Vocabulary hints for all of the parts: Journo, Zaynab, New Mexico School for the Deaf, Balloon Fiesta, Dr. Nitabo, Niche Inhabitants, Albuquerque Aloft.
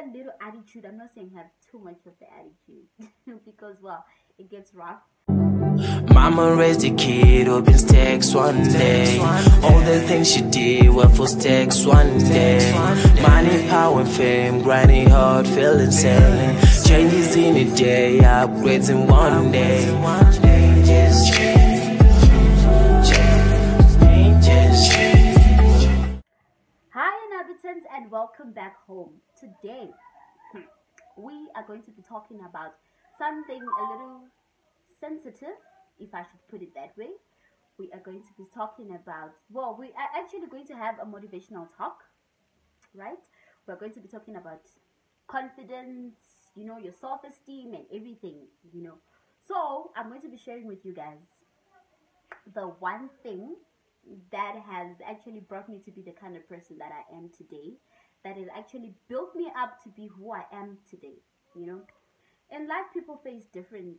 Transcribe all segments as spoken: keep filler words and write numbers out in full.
a little attitude. I'm not saying have too much of the attitude because, well, it gets rough. Mama raised a kid, open stacks one day. All the things she did were for stacks one day. Money, power, and fame, grinding hard, feeling sailing. Changes in a day, upgrades in one day. Changes, changes, changes. Hi, inhabitants, and welcome back home. Today, we are going to be talking about something a little sensitive, if I should put it that way. We are going to be talking about, well, we are actually going to have a motivational talk, right? We're going to be talking about confidence, you know, your self-esteem and everything, you know. So I'm going to be sharing with you guys the one thing that has actually brought me to be the kind of person that I am today, that has actually built me up to be who I am today, you know. In life, people face different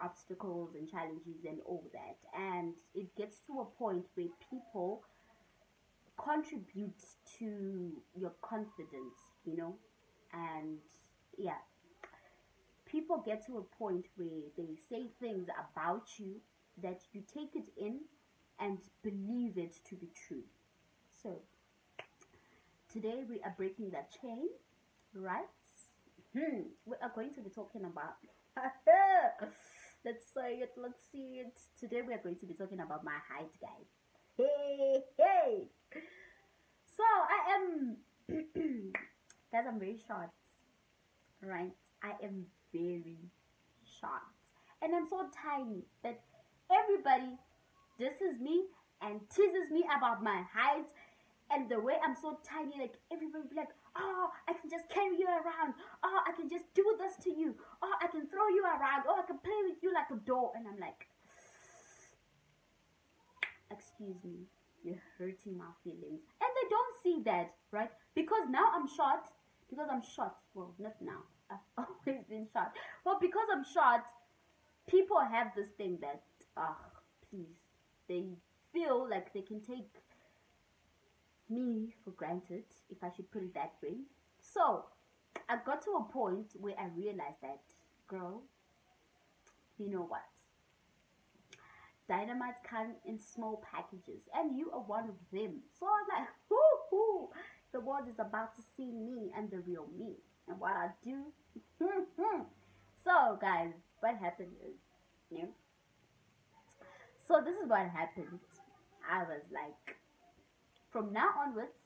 obstacles and challenges and all that, and it gets to a point where people contribute to your confidence, you know. And yeah, people get to a point where they say things about you that you take it in and believe it to be true. So today we are breaking that chain, right? Hmm. We are going to be talking about let's say it, let's see it. Today we are going to be talking about my height, guys. Hey, hey. So I am, guys, I'm very short, right? I am very short. And I'm so tiny that everybody disses me and teases me about my height. And the way I'm so tiny, like, everybody be like, oh, I can just carry you around. Oh, I can just do this to you. Oh, I can throw you around. Oh, I can play with you like a doll. And I'm like, excuse me, you're hurting my feelings. And they don't see that, right? Because now I'm short. Because I'm short. Well, not now. I've always been short. But because I'm short, people have this thing that, oh, please. They feel like they can take me for granted, if I should put it that way. So I got to a point where I realized that, girl, you know what, dynamite comes in small packages, and you are one of them. So I was like, whoo, whoo, the world is about to see me and the real me and what I do. So guys, what happened is, you know, so this is what happened. I was like, from now onwards,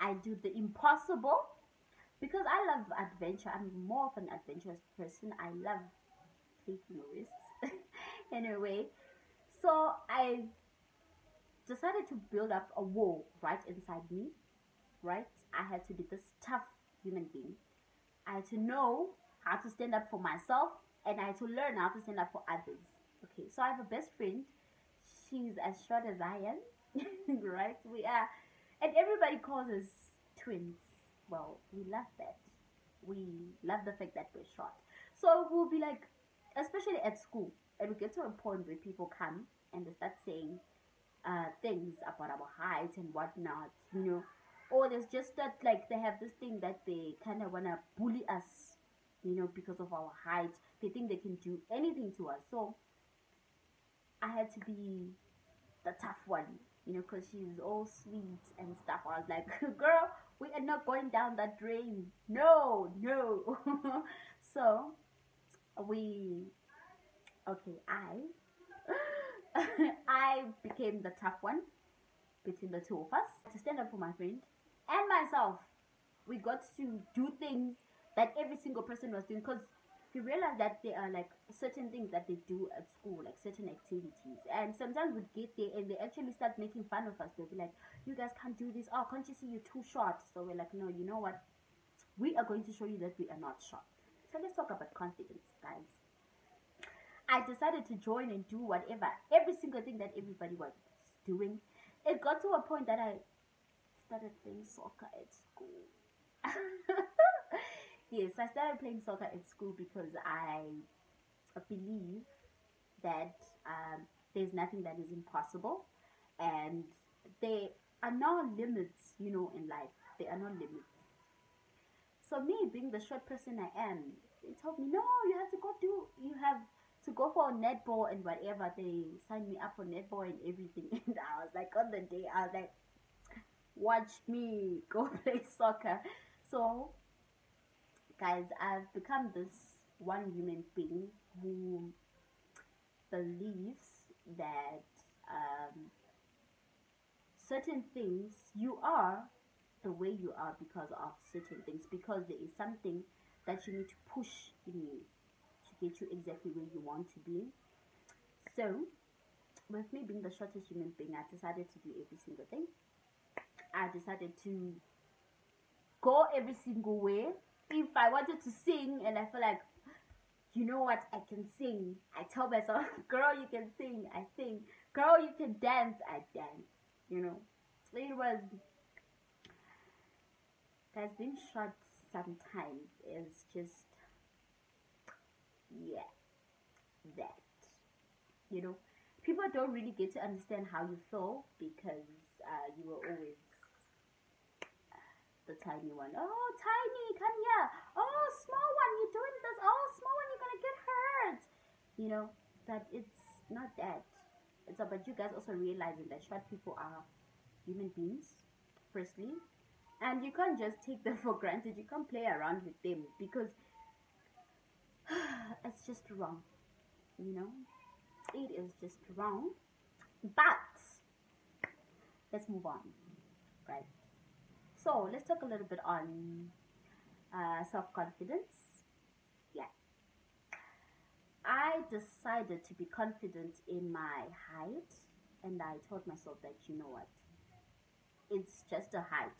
I do the impossible because I love adventure. I'm more of an adventurous person. I love taking risks in a way. So I decided to build up a wall right inside me, right? I had to be this tough human being. I had to know how to stand up for myself, and I had to learn how to stand up for others. Okay, so I have a best friend. She's as short as I am. Right, we are, and everybody calls us twins. Well, we love that. We love the fact that we're short. So we'll be like, especially at school, and we get to a point where people come and they start saying uh, things about our height and whatnot, you know. Or there's just that, like, they have this thing that they kind of want to bully us, you know, because of our height. They think they can do anything to us. So I had to be the tough one, you know, because she's all sweet and stuff. I was like, girl, we are not going down that drain. No, no. So we, okay, I, I became the tough one between the two of us to stand up for my friend and myself. We got to do things that every single person was doing, because you realize that there are, like, certain things that they do at school, like certain activities, and sometimes we get there and they actually start making fun of us. They'll be like, you guys can't do this. Oh, can't you see you're too short? So we're like, no, you know what? We are going to show you that we are not short. So let's talk about confidence, guys. I decided to join and do whatever, every single thing that everybody was doing. It got to a point that I started playing soccer at school. Yes, I started playing soccer at school because I believe that um, there's nothing that is impossible, and there are no limits, you know, in life. There are no limits. So me being the short person I am, they told me, no, you have to go do, you have to go for netball and whatever. They signed me up for netball and everything. And I was like, on the day, I was like, watch me go play soccer. So, guys, I've become this one human being who believes that um, certain things, you are the way you are because of certain things, because there is something that you need to push in you to get you exactly where you want to be. So, with me being the shortest human being, I decided to do every single thing. I decided to go every single way. If I wanted to sing and I feel like, you know what, I can sing, I tell myself, girl, you can sing, I sing. Girl, you can dance, I dance. You know, it was, guys, being short sometimes is just, yeah, that, you know, people don't really get to understand how you feel because uh, you were always the tiny one. Oh, tiny, come here. Oh, small one, you're doing this. Oh, small one, you're gonna get hurt. You know, but it's not that. It's about you guys also realizing that short people are human beings, firstly, and you can't just take them for granted. You can't play around with them because it's just wrong. You know, it is just wrong. But let's move on, right? So let's talk a little bit on uh, self-confidence. Yeah. I decided to be confident in my height, and I told myself that, you know what, it's just a height.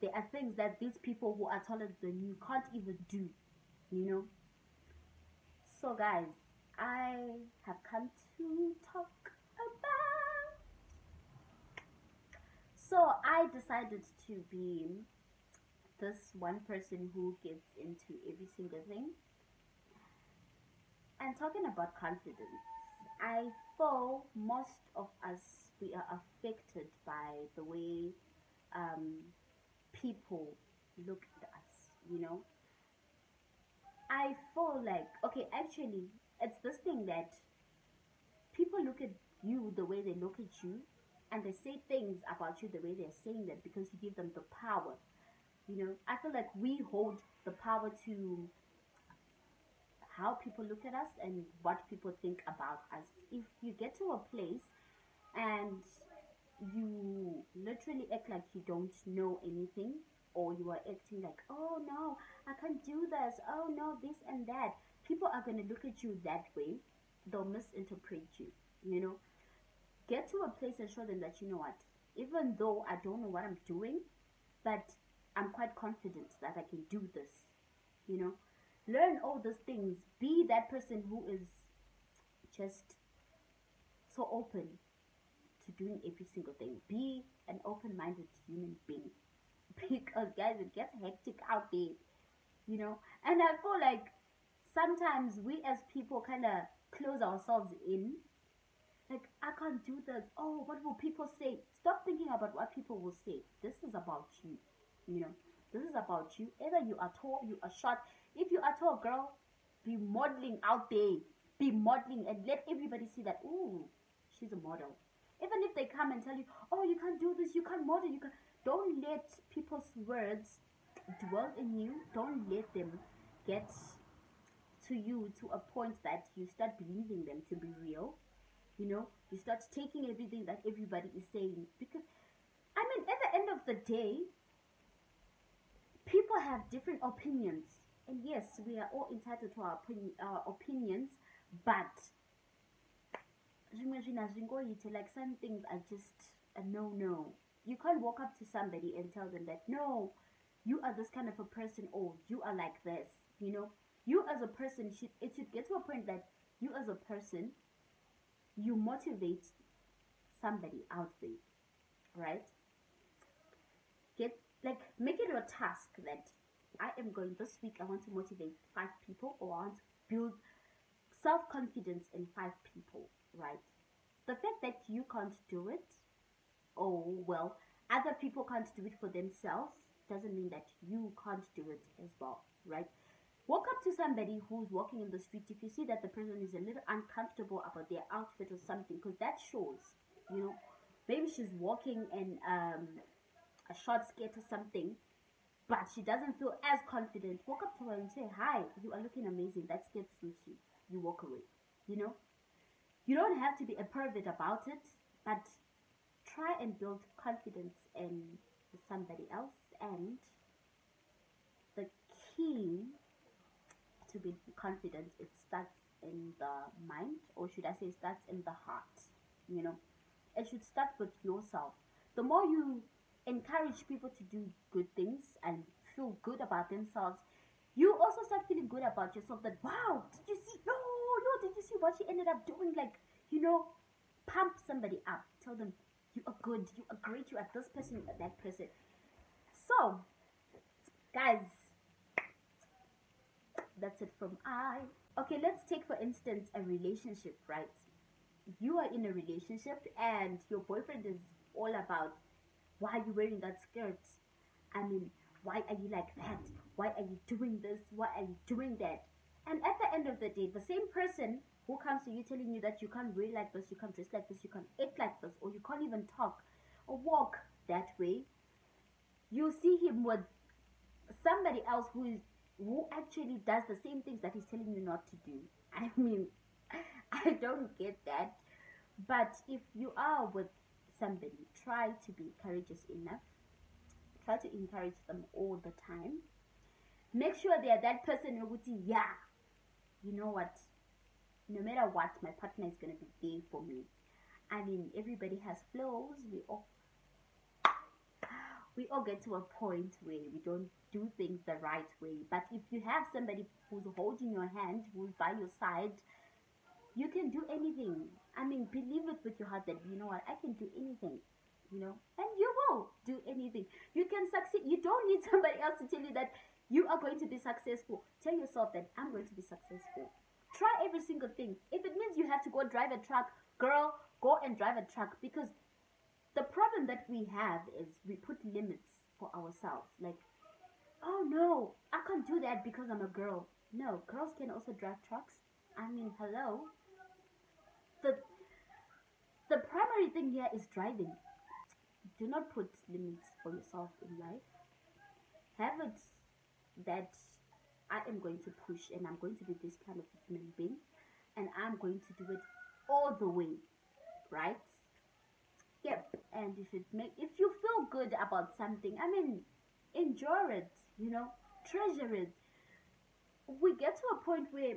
There are things that these people who are taller than you can't even do, you know. So guys, I have come to talk about. So I decided to be this one person who gets into every single thing. And talking about confidence, I feel most of us, we are affected by the way um, people look at us, you know. I feel like, okay, actually, it's this thing that people look at you the way they look at you. And they say things about you the way they're saying that because you give them the power. You know, I feel like we hold the power to how people look at us and what people think about us. If you get to a place and you literally act like you don't know anything, or you are acting like, oh no, I can't do this, oh no, this and that, people are going to look at you that way. They'll misinterpret you, you know. Get to a place and show them that, you know what, even though I don't know what I'm doing, but I'm quite confident that I can do this, you know. Learn all those things. Be that person who is just so open to doing every single thing. Be an open-minded human being, because guys, it gets hectic out there, you know. And I feel like sometimes we as people kind of close ourselves in. Like, I can't do this. Oh, what will people say? Stop thinking about what people will say. This is about you. You know, this is about you. Either you are tall, you are short. If you are tall, girl, be modeling out there. Be modeling and let everybody see that, ooh, she's a model. Even if they come and tell you, oh, you can't do this, you can't model, you can't. Don't let people's words dwell in you. Don't let them get to you to a point that you start believing them to be real. You know, you start taking everything that everybody is saying. Because, I mean, at the end of the day, people have different opinions. And yes, we are all entitled to our, opini our opinions. But, like, some things are just a no-no. You can't walk up to somebody and tell them that, no, you are this kind of a person, or you are like this. You know, you as a person, should, it should get to a point that you as a person, you motivate somebody out there, right? Get, like, make it your task that I am going this week, I want to motivate five people, or I want to build self-confidence in five people, right? The fact that you can't do it, oh well, other people can't do it for themselves, doesn't mean that you can't do it as well, right? Walk up to somebody who's walking in the street. If you see that the person is a little uncomfortable about their outfit or something, because that shows, you know, maybe she's walking in um, a short skirt or something, but she doesn't feel as confident. Walk up to her and say, hi, you are looking amazing. That skirt suits you. You walk away, you know. You don't have to be a pervert about it, but try and build confidence in somebody else. And the key to be confident, it starts in the mind, or should I say starts in the heart, you know. It should start with yourself. The more you encourage people to do good things and feel good about themselves, you also start feeling good about yourself. That, wow, did you see, no, no, did you see what she ended up doing? Like, you know, pump somebody up. Tell them, you are good, you are great, you are this person, you are that person. So, guys, that's it from I. Okay, let's take, for instance, a relationship, right? You are in a relationship and your boyfriend is all about, why are you wearing that skirt? I mean, why are you like that? Why are you doing this? Why are you doing that? And at the end of the day, the same person who comes to you telling you that you can't wear like this, you can't dress like this, you can't act like this, or you can't even talk or walk that way, you see him with somebody else who is who actually does the same things that he's telling you not to do. I mean, I don't get that. But if you are with somebody, try to be courageous enough. Try to encourage them all the time. Make sure they are that person who would say, yeah, you know what, no matter what, my partner is going to be there for me. I mean, everybody has flaws. We all, we all get to a point where we don't do things the right way. But if you have somebody who's holding your hand, who's by your side, you can do anything. I mean, believe it with your heart that, you know what, I can do anything, you know, and you will do anything. You can succeed. You don't need somebody else to tell you that you are going to be successful. Tell yourself that I'm going to be successful. Try every single thing. If it means you have to go drive a truck, girl, go and drive a truck. Because the problem that we have is we put limits for ourselves. Like, oh no, I can't do that because I'm a girl. No, girls can also drive trucks. I mean, hello. The, the primary thing here is driving. Do not put limits for yourself in life. Have it that I am going to push and I'm going to be this kind of human being and I'm going to do it all the way, right? Yep. And you should make, if you feel good about something, I mean, enjoy it, you know, treasure it. We get to a point where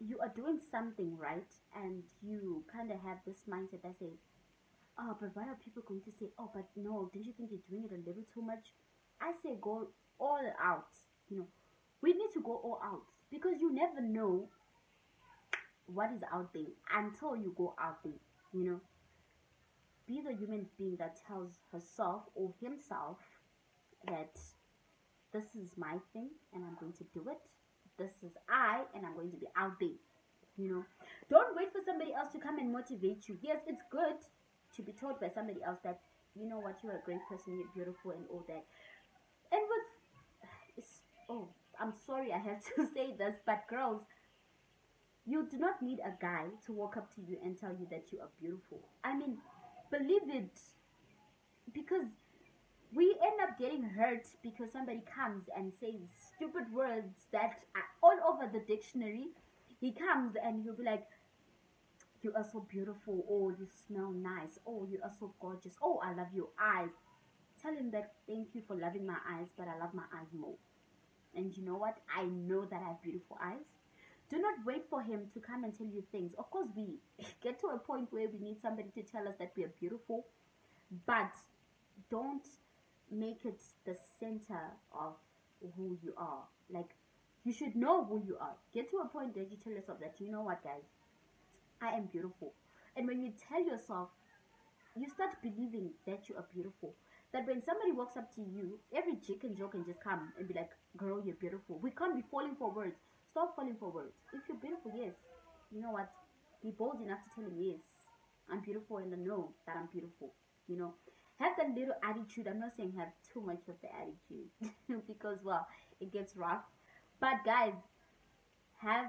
you are doing something right and you kind of have this mindset that says, oh, but what are people going to say? Oh, but no, don't you think you're doing it a little too much? I say go all out, you know. We need to go all out because you never know what is out there until you go out there, you know. Be the human being that tells herself or himself that this is my thing and I'm going to do it. This is I and I'm going to be out there, you know. Don't wait for somebody else to come and motivate you. Yes, it's good to be told by somebody else that, you know what, you're a great person, you're beautiful and all that. And with, it's, oh, I'm sorry I have to say this, but girls, you do not need a guy to walk up to you and tell you that you are beautiful. I mean, believe it, because we end up getting hurt because somebody comes and says stupid words that are all over the dictionary. He comes and he'll be like, you are so beautiful, oh, you smell nice, oh, you are so gorgeous, oh, I love your eyes. Tell him that, thank you for loving my eyes, but I love my eyes more. And you know what? I know that I have beautiful eyes. Do not wait for him to come and tell you things. Of course, we get to a point where we need somebody to tell us that we are beautiful, but don't make it the center of who you are. Like, you should know who you are. Get to a point that you tell yourself that, you know what, guys, I am beautiful. And when you tell yourself, you start believing that you are beautiful. That when somebody walks up to you, every chick and joke can just come and be like, girl, you're beautiful. We can't be falling for words. Stop falling for words. If you're beautiful, yes, you know what, be bold enough to tell him, yes, I'm beautiful, and I know that I'm beautiful, you know. Have that little attitude. I'm not saying have too much of the attitude because, well, it gets rough. But guys, have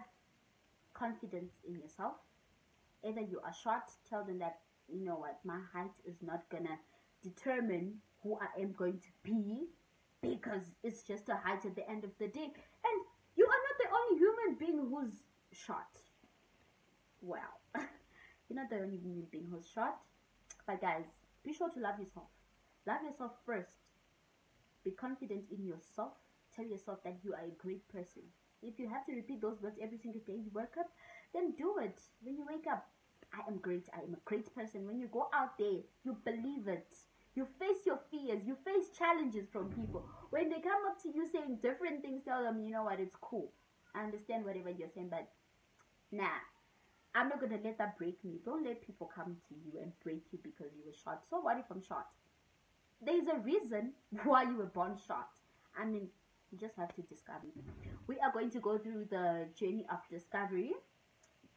confidence in yourself. Either you are short, tell them that, you know what, my height is not gonna determine who I am going to be, because it's just a height at the end of the day, and you are not the only human being who's short. Well, you're not the only human being who's short. But guys, be sure to love yourself. Love yourself first. Be confident in yourself. Tell yourself that you are a great person. If you have to repeat those words every single day you wake up, then do it. When you wake up, I am great. I am a great person. When you go out there, you believe it. You face your fears. You face challenges from people. When they come up to you saying different things, tell them, you know what, it's cool. I understand whatever you're saying, but nah, I'm not going to let that break me. Don't let people come to you and break you because you were short. So what if I'm short? There's a reason why you were born short. I mean, you just have to discover. We are going to go through the journey of discovery.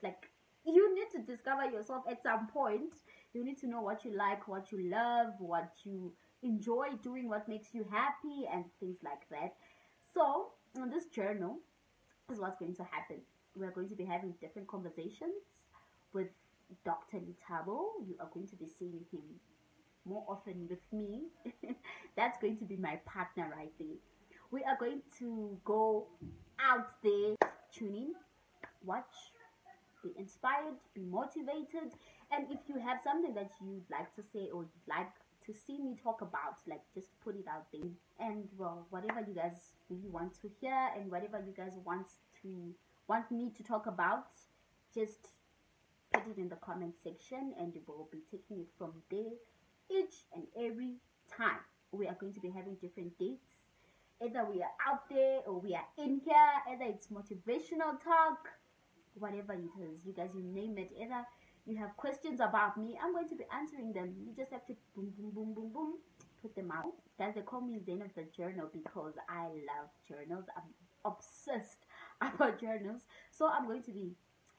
Like, you need to discover yourself at some point. You need to know what you like, what you love, what you enjoy doing, what makes you happy, and things like that. So, on this journal is what's going to happen. We're going to be having different conversations with Doctor Nitabo. You are going to be seeing him more often with me. That's going to be my partner right there. We are going to go out there, tune in, watch, be inspired, be motivated. And if you have something that you'd like to say or you'd like to see me talk about, like, just put it out there. And well, whatever you guys really want to hear and whatever you guys want to want me to talk about, just put it in the comment section and we will be taking it from there each and every time. We are going to be having different dates. Either we are out there or we are in here. Either it's motivational talk, whatever it is, you guys, you name it. Either you have questions about me, I'm going to be answering them. You just have to boom, boom, boom, boom, boom, put them out. Guys, they call me Zaynab the Journal because I love journals. I'm obsessed about journals. So I'm going to be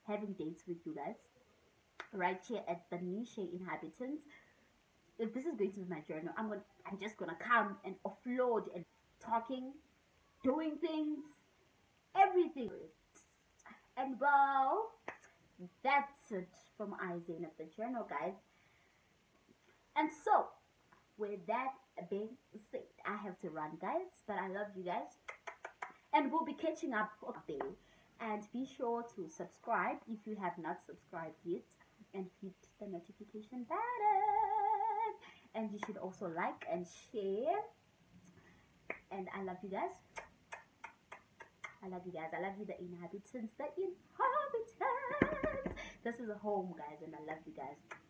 having dates with you guys right here at the Niche Inhabitants. If this is going to be my journal, I'm going, I'm just gonna come and offload and talking, doing things, everything. And well, that's it from Zaynab the Journal, guys. And so, with that being said, I have to run, guys, but I love you guys. And we'll be catching up today. And be sure to subscribe if you have not subscribed yet. And hit the notification button. And you should also like and share. And I love you guys. I love you guys. I love you, the inhabitants. The inhabitants. This is a home, guys. And I love you guys.